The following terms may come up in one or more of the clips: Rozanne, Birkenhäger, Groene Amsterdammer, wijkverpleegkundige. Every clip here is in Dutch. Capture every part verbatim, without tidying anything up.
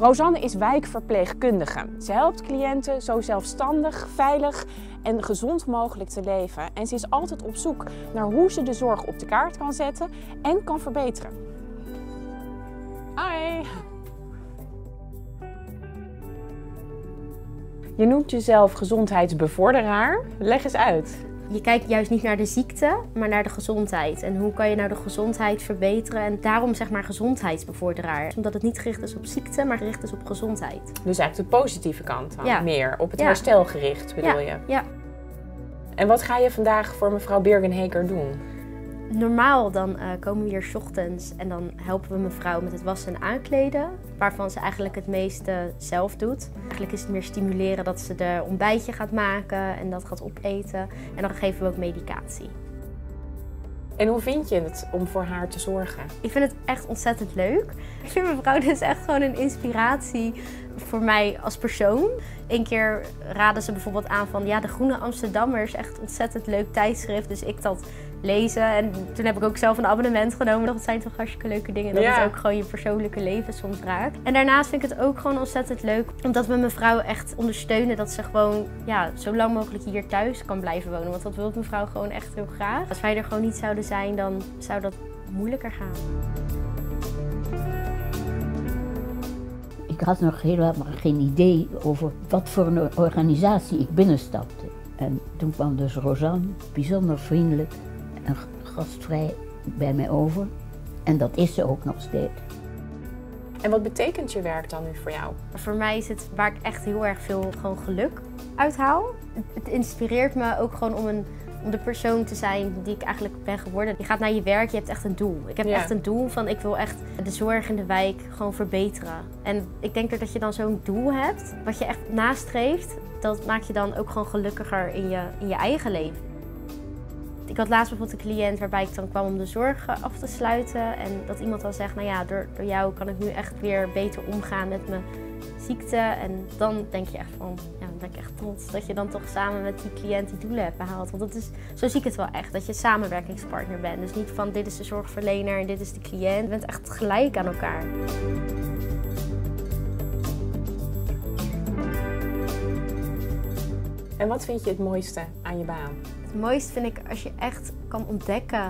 Rosanne is wijkverpleegkundige. Ze helpt cliënten zo zelfstandig, veilig en gezond mogelijk te leven. En ze is altijd op zoek naar hoe ze de zorg op de kaart kan zetten en kan verbeteren. Hi! Je noemt jezelf gezondheidsbevorderaar. Leg eens uit. Je kijkt juist niet naar de ziekte, maar naar de gezondheid. En hoe kan je nou de gezondheid verbeteren? En daarom zeg maar gezondheidsbevorderaar. Omdat het niet gericht is op ziekte, maar gericht is op gezondheid. Dus eigenlijk de positieve kant dan, ja. Meer. Op het ja. herstel gericht bedoel ja. je? Ja. En wat ga je vandaag voor mevrouw Birkenhäger doen? Normaal dan uh, komen we hier 's ochtends en dan helpen we mevrouw met het wassen en aankleden. Waarvan ze eigenlijk het meeste zelf doet. Eigenlijk is het meer stimuleren dat ze er ontbijtje gaat maken en dat gaat opeten. En dan geven we ook medicatie. En hoe vind je het om voor haar te zorgen? Ik vind het echt ontzettend leuk. Ik vind mevrouw dus echt gewoon een inspiratie voor mij als persoon. Eén keer raden ze bijvoorbeeld aan van ja, de Groene Amsterdammer is echt ontzettend leuk tijdschrift. Dus ik dat lezen. En toen heb ik ook zelf een abonnement genomen. Dat zijn toch hartstikke leuke dingen. Dat ja. het ook gewoon je persoonlijke leven soms raakt. En daarnaast vind ik het ook gewoon ontzettend leuk. Omdat we mevrouw echt ondersteunen dat ze gewoon ja, zo lang mogelijk hier thuis kan blijven wonen. Want dat wil mevrouw gewoon echt heel graag. Als wij er gewoon niet zouden zijn, dan zou dat moeilijker gaan. Ik had nog helemaal geen idee over wat voor een organisatie ik binnenstapte. En toen kwam dus Rosanne bijzonder vriendelijk en gastvrij bij mij over. En dat is ze ook nog steeds. En wat betekent je werk dan nu voor jou? Voor mij is het waar ik echt heel erg veel gewoon geluk uit haal. Het inspireert me ook gewoon om, een, om de persoon te zijn die ik eigenlijk ben geworden. Je gaat naar je werk, je hebt echt een doel. Ik heb ja. echt een doel van ik wil echt de zorg in de wijk gewoon verbeteren. En ik denk dat je dan zo'n doel hebt, wat je echt nastreeft, dat maakt je dan ook gewoon gelukkiger in je, in je eigen leven. Ik had laatst bijvoorbeeld een cliënt waarbij ik dan kwam om de zorg af te sluiten. En dat iemand dan zegt, nou ja, door, door jou kan ik nu echt weer beter omgaan met mijn ziekte. En dan denk je echt van, ja, dan ben ik echt trots dat je dan toch samen met die cliënt die doelen hebt behaald. Want dat is, zo zie ik het wel echt, dat je samenwerkingspartner bent. Dus niet van, dit is de zorgverlener en dit is de cliënt. Je bent echt gelijk aan elkaar. En wat vind je het mooiste aan je baan? Het mooiste vind ik als je echt kan ontdekken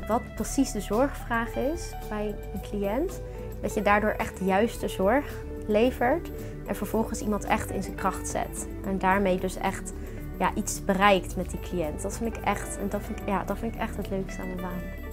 uh, wat precies de zorgvraag is bij een cliënt. Dat je daardoor echt de juiste zorg levert en vervolgens iemand echt in zijn kracht zet. En daarmee dus echt ja, iets bereikt met die cliënt. Dat vind ik echt, en dat vind ik, ja, dat vind ik echt het leukste aan mijn baan.